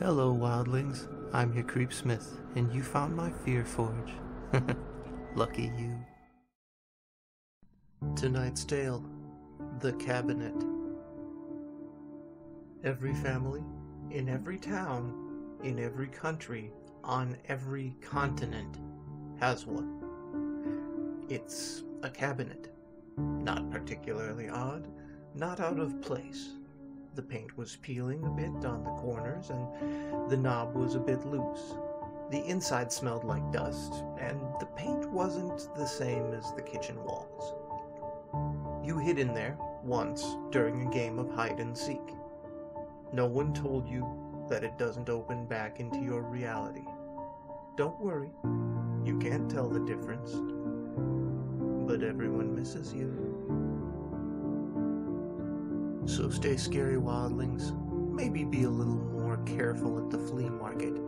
Hello, wildlings. I'm your Creepsmith, and you found my Fear Forge. Lucky you. Tonight's tale, The Cabinet. Every family, in every town, in every country, on every continent, has one. It's a cabinet. Not particularly odd, not out of place. The paint was peeling a bit on the corners, and the knob was a bit loose. The inside smelled like dust, and the paint wasn't the same as the kitchen walls. You hid in there once during a game of hide and seek. No one told you that it doesn't open back into your reality. Don't worry, you can't tell the difference, but everyone misses you. So stay scary, wildlings. Maybe be a little more careful at the flea market.